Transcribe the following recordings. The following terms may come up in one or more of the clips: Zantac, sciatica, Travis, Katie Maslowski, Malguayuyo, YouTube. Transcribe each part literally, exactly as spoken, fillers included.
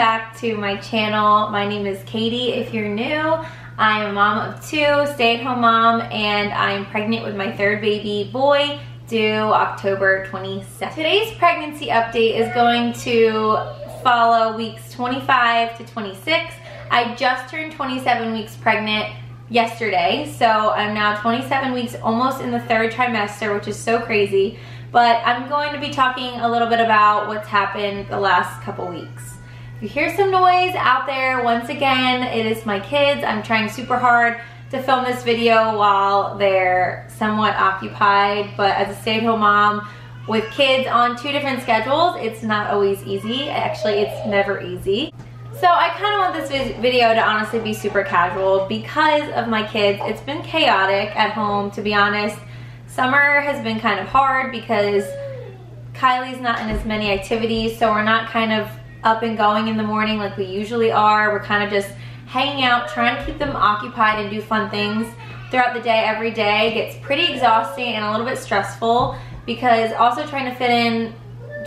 back to my channel. My name is Katie. If you're new, I am a mom of two, stay-at-home mom, and I'm pregnant with my third baby boy, due October twenty-seventh. Today's pregnancy update is going to follow weeks twenty-five to twenty-six. I just turned twenty-seven weeks pregnant yesterday, so I'm now twenty-seven weeks, almost in the third trimester, which is so crazy. But I'm going to be talking a little bit about what's happened the last couple weeks. If you hear some noise out there, once again, it is my kids. I'm trying super hard to film this video while they're somewhat occupied, but as a stay-at-home mom with kids on two different schedules, it's not always easy. Actually, it's never easy. So I kind of want this video to honestly be super casual because of my kids. It's been chaotic at home, to be honest. Summer has been kind of hard because Kylie's not in as many activities, so we're not kind of up and going in the morning like we usually are. We're kind of just hanging out, trying to keep them occupied and do fun things throughout the day, every day. It gets pretty exhausting and a little bit stressful because also trying to fit in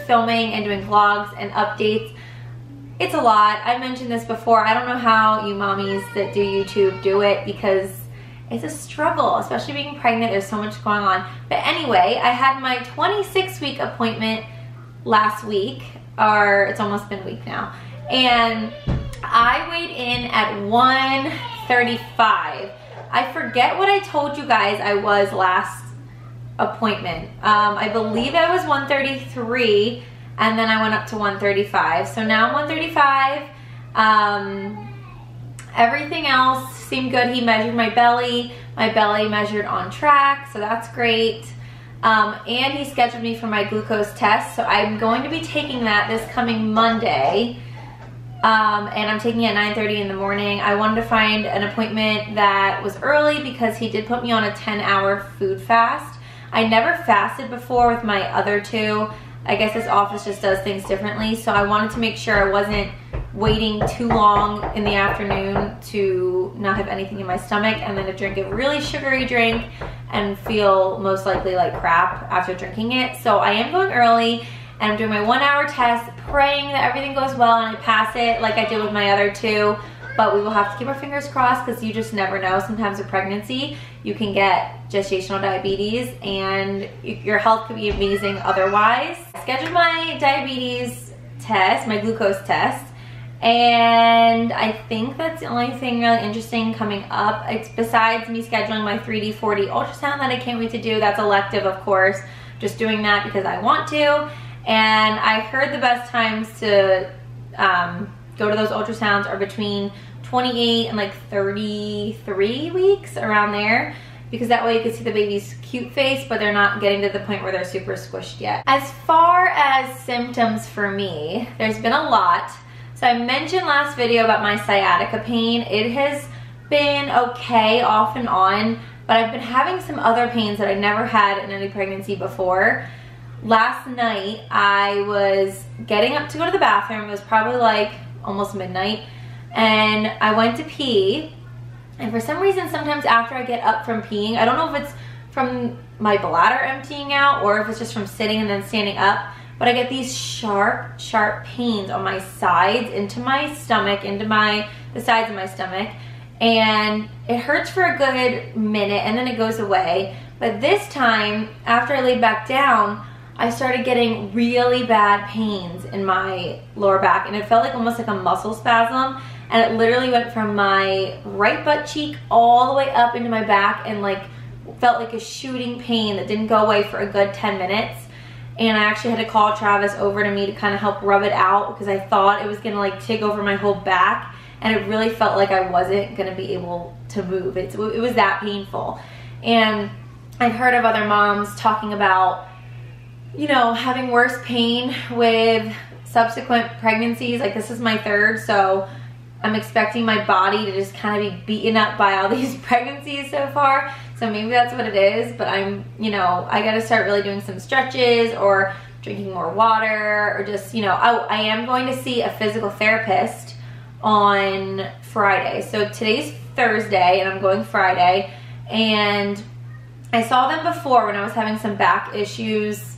filming and doing vlogs and updates, it's a lot. I mentioned this before. I don't know how you mommies that do YouTube do it because it's a struggle, especially being pregnant. There's so much going on. But anyway, I had my twenty-six week appointment last week, or it's almost been a week now, and I weighed in at one thirty-five. I forget what I told you guys I was last appointment. Um, I believe I was one thirty-three, and then I went up to one thirty-five. So now I'm one thirty-five. Um, Everything else seemed good. He measured my belly. My belly measured on track, so that's great. Um, and he scheduled me for my glucose test, so I'm going to be taking that this coming Monday. Um, and I'm taking it at nine thirty in the morning. I wanted to find an appointment that was early because he did put me on a ten hour food fast. I never fasted before with my other two. I guess this office just does things differently, so I wanted to make sure I wasn't waiting too long in the afternoon to not have anything in my stomach and then to drink a really sugary drink and feel most likely like crap after drinking it. So I am going early and I'm doing my one hour test, praying that everything goes well and I pass it like I did with my other two, but we will have to keep our fingers crossed because you just never know. Sometimes with pregnancy, you can get gestational diabetes and your health could be amazing otherwise. I scheduled my diabetes test, my glucose test, and I think that's the only thing really interesting coming up. It's besides me scheduling my three D forty ultrasound that I can't wait to do. That's elective, of course. Just doing that because I want to. And I heard the best times to um, go to those ultrasounds are between twenty-eight and like thirty-three weeks, around there. Because that way you can see the baby's cute face, but they're not getting to the point where they're super squished yet. As far as symptoms for me, there's been a lot. So I mentioned last video about my sciatica pain. It has been okay off and on, but I've been having some other pains that I never had in any pregnancy before. Last night, I was getting up to go to the bathroom. It was probably like almost midnight, and I went to pee, and for some reason, sometimes after I get up from peeing, I don't know if it's from my bladder emptying out or if it's just from sitting and then standing up, but I get these sharp, sharp pains on my sides, into my stomach, into my, the sides of my stomach. And it hurts for a good minute and then it goes away. But this time, after I laid back down, I started getting really bad pains in my lower back. And it felt like almost like a muscle spasm. And it literally went from my right butt cheek all the way up into my back and like felt like a shooting pain that didn't go away for a good ten minutes. And I actually had to call Travis over to me to kind of help rub it out because I thought it was going to like take over my whole back, and it really felt like I wasn't going to be able to move. It, it was that painful. And I've heard of other moms talking about, you know, having worse pain with subsequent pregnancies. Like, this is my third, so I'm expecting my body to just kind of be beaten up by all these pregnancies so far. So maybe that's what it is, but I'm, you know, I gotta start really doing some stretches or drinking more water or just, you know, I, I am going to see a physical therapist on Friday. So today's Thursday and I'm going Friday, and I saw them before when I was having some back issues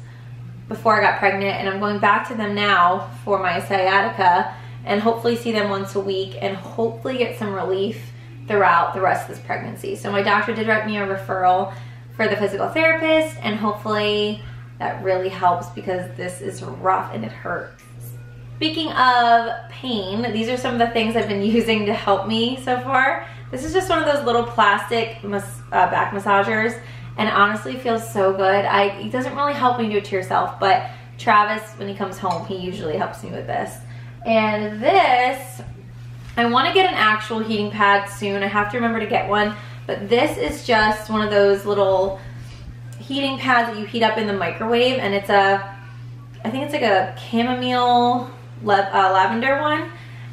before I got pregnant, and I'm going back to them now for my sciatica. and hopefully see them once a week and hopefully get some relief throughout the rest of this pregnancy. So my doctor did write me a referral for the physical therapist, and hopefully that really helps because this is rough and it hurts. Speaking of pain, these are some of the things I've been using to help me so far. This is just one of those little plastic mas uh, back massagers, and honestly feels so good. I, it doesn't really help when you do it to yourself, but Travis, when he comes home, he usually helps me with this. And this, I want to get an actual heating pad soon. I have to remember to get one, but this is just one of those little heating pads that you heat up in the microwave, and it's a, I think it's like a chamomile la uh, lavender one,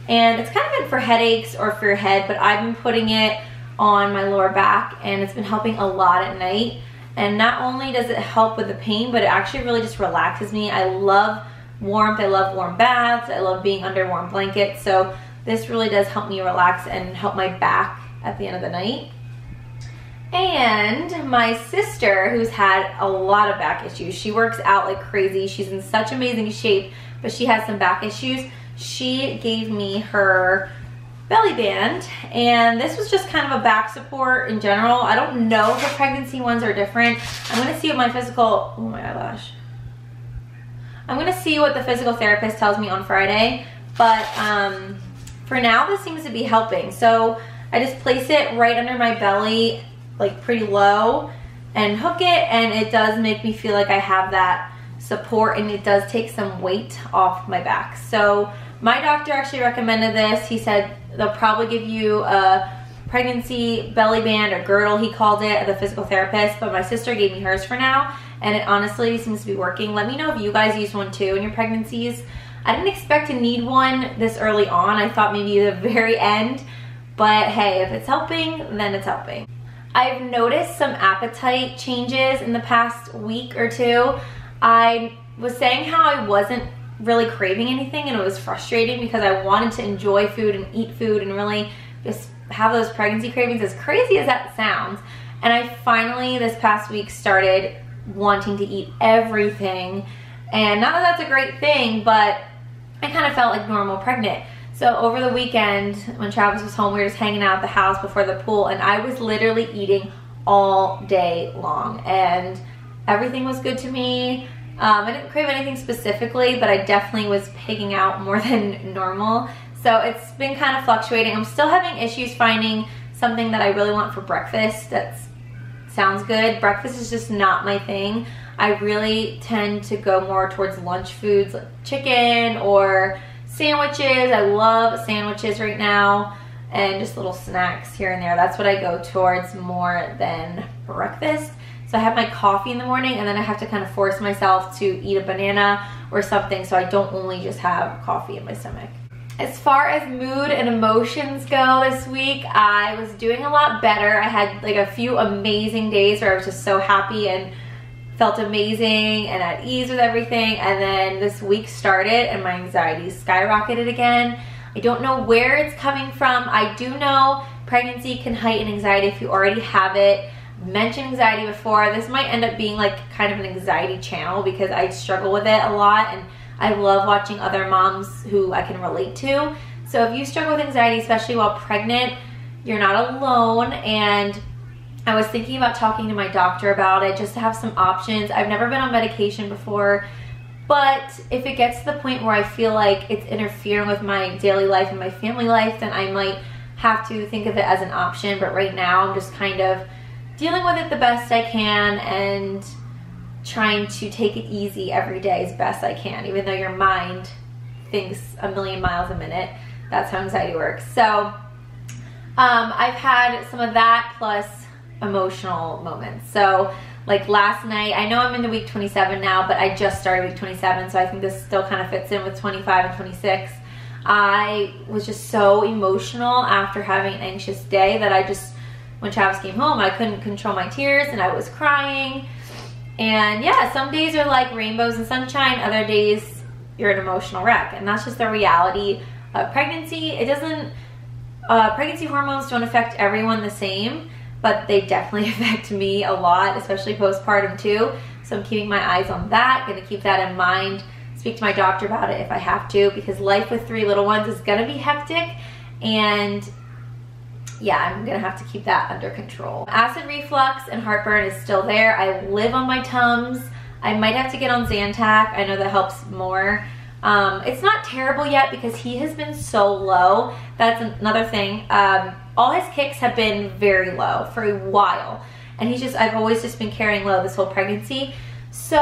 and it's kind of good for headaches or for your head, but I've been putting it on my lower back, and it's been helping a lot at night. And not only does it help with the pain, but it actually really just relaxes me. I love warmth, I love warm baths, I love being under warm blankets, so this really does help me relax and help my back at the end of the night. And my sister, who's had a lot of back issues, she works out like crazy, she's in such amazing shape, but she has some back issues. She gave me her belly band, and this was just kind of a back support in general. I don't know if the pregnancy ones are different. I'm gonna see what my physical, oh my gosh. I'm gonna see what the physical therapist tells me on Friday, but um, for now this seems to be helping. So I just place it right under my belly, like pretty low, and hook it, and it does make me feel like I have that support, and it does take some weight off my back. So my doctor actually recommended this. He said they'll probably give you a pregnancy belly band or girdle, he called it, the physical therapist, but my sister gave me hers for now, and it honestly seems to be working. Let me know if you guys use one too in your pregnancies. I didn't expect to need one this early on. I thought maybe the very end, but hey, if it's helping, then it's helping. I've noticed some appetite changes in the past week or two. I was saying how I wasn't really craving anything, and it was frustrating because I wanted to enjoy food and eat food and really just have those pregnancy cravings, as crazy as that sounds. And I finally this past week started wanting to eat everything, and not that that's a great thing, but I kind of felt like normal pregnant. So over the weekend when Travis was home, we were just hanging out at the house before the pool, and I was literally eating all day long, and everything was good to me. Um, I didn't crave anything specifically, but I definitely was pigging out more than normal. So it's been kind of fluctuating. I'm still having issues finding something that I really want for breakfast that sounds good. Breakfast is just not my thing. I really tend to go more towards lunch foods like chicken or sandwiches. I love sandwiches right now, and just little snacks here and there. That's what I go towards more than breakfast. So I have my coffee in the morning, and then I have to kind of force myself to eat a banana or something so I don't only just have coffee in my stomach. As far as mood and emotions go this week, I was doing a lot better. I had like a few amazing days where I was just so happy and felt amazing and at ease with everything, and then this week started and my anxiety skyrocketed again. I don't know where it's coming from. I do know pregnancy can heighten anxiety if you already have it. Mentioned anxiety before. This might end up being like kind of an anxiety channel because I struggle with it a lot, and I love watching other moms who I can relate to. So if you struggle with anxiety, especially while pregnant, you're not alone. And I was thinking about talking to my doctor about it just to have some options. I've never been on medication before, but if it gets to the point where I feel like it's interfering with my daily life and my family life, then I might have to think of it as an option. But right now I'm just kind of dealing with it the best I can and trying to take it easy every day as best I can, even though your mind thinks a million miles a minute. That's how anxiety works. So um, I've had some of that plus emotional moments. So like last night, I know I'm into week twenty-seven now, but I just started week twenty-seven, so I think this still kind of fits in with twenty-five and twenty-six. I was just so emotional after having an anxious day that I just, when Travis came home, I couldn't control my tears and I was crying. And yeah, some days are like rainbows and sunshine, other days you're an emotional wreck, and that's just the reality of pregnancy. It doesn't, uh, pregnancy hormones don't affect everyone the same, but they definitely affect me a lot, especially postpartum too. So I'm keeping my eyes on that, gonna keep that in mind, speak to my doctor about it if I have to, because life with three little ones is gonna be hectic, and yeah, I'm gonna have to keep that under control. Acid reflux and heartburn is still there. I live on my Tums. I might have to get on Zantac. I know that helps more. Um, it's not terrible yet because he has been so low. That's another thing. Um, all his kicks have been very low for a while. And he's just, I've always just been carrying low this whole pregnancy. So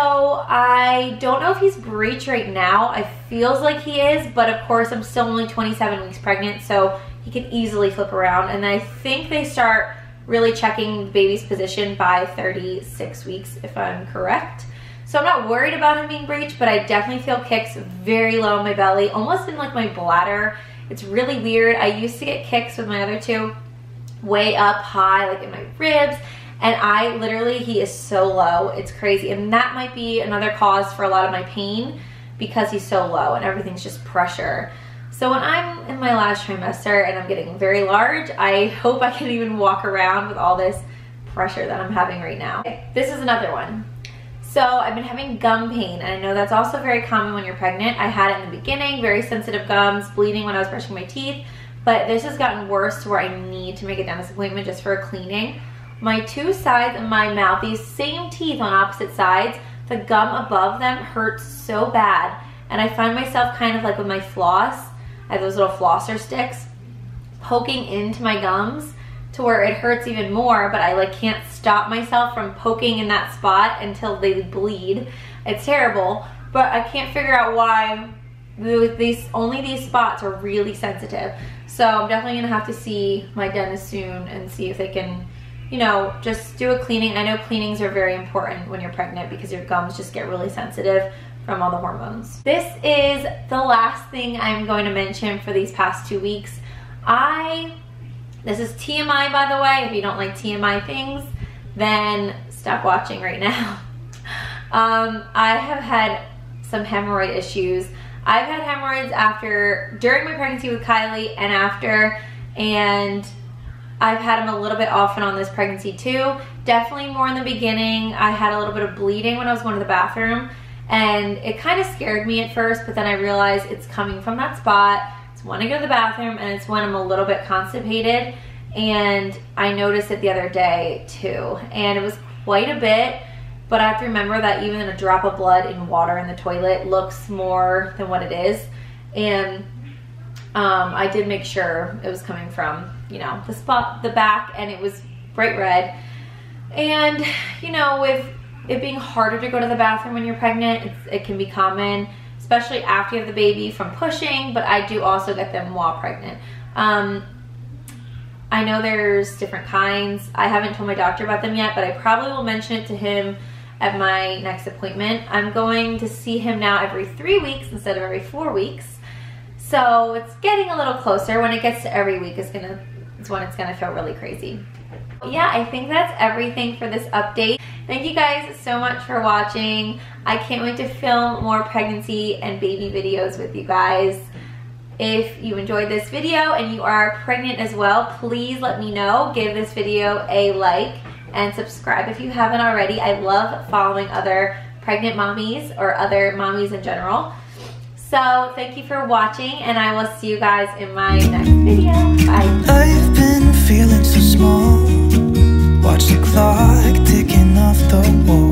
I don't know if he's breech right now. It feels like he is, but of course I'm still only twenty-seven weeks pregnant, so he can easily flip around. And I think they start really checking the baby's position by thirty-six weeks, if I'm correct. So I'm not worried about him being breech, but I definitely feel kicks very low in my belly, almost in like my bladder. It's really weird. I used to get kicks with my other two way up high, like in my ribs, and I literally, he is so low. It's crazy, and that might be another cause for a lot of my pain because he's so low and everything's just pressure. So when I'm in my last trimester and I'm getting very large, I hope I can even walk around with all this pressure that I'm having right now. This is another one. So I've been having gum pain, and I know that's also very common when you're pregnant. I had it in the beginning, very sensitive gums, bleeding when I was brushing my teeth, but this has gotten worse to where I need to make a dentist appointment just for a cleaning. My two sides of my mouth, these same teeth on opposite sides, the gum above them hurts so bad, and I find myself kind of like with my floss, I have those little flosser sticks, poking into my gums to where it hurts even more, but I like can't stop myself from poking in that spot until they bleed. It's terrible, but I can't figure out why these, only these spots are really sensitive. So I'm definitely gonna have to see my dentist soon and see if they can, you know, just do a cleaning. I know cleanings are very important when you're pregnant because your gums just get really sensitive from all the hormones. This is the last thing I'm going to mention for these past two weeks. I... This is T M I, by the way. If you don't like T M I things, then stop watching right now. Um, I have had some hemorrhoid issues. I've had hemorrhoids after, during my pregnancy with Kylie and after, and I've had them a little bit off and on this pregnancy too. Definitely more in the beginning. I had a little bit of bleeding when I was going to the bathroom, and it kind of scared me at first, but then I realized it's coming from that spot. When I go to the bathroom, and it's when I'm a little bit constipated, and I noticed it the other day too, and it was quite a bit, but I have to remember that even a drop of blood in water in the toilet looks more than what it is, and um, I did make sure it was coming from, you know, the spot, the back, and it was bright red. And you know, with it being harder to go to the bathroom when you're pregnant, it's, it can be common, especially after you have the baby, from pushing, but I do also get them while pregnant. Um, I know there's different kinds. I haven't told my doctor about them yet, but I probably will mention it to him at my next appointment. I'm going to see him now every three weeks instead of every four weeks. So it's getting a little closer. When it gets to every week, it's gonna, it's when it's gonna feel really crazy. Yeah, I think that's everything for this update. Thank you guys so much for watching. I can't wait to film more pregnancy and baby videos with you guys. If you enjoyed this video and you are pregnant as well, please let me know. Give this video a like and subscribe if you haven't already. I love following other pregnant mommies or other mommies in general. So thank you for watching, and I will see you guys in my next video. Bye. I've been feeling so small. Watch the clock ticking off the wall.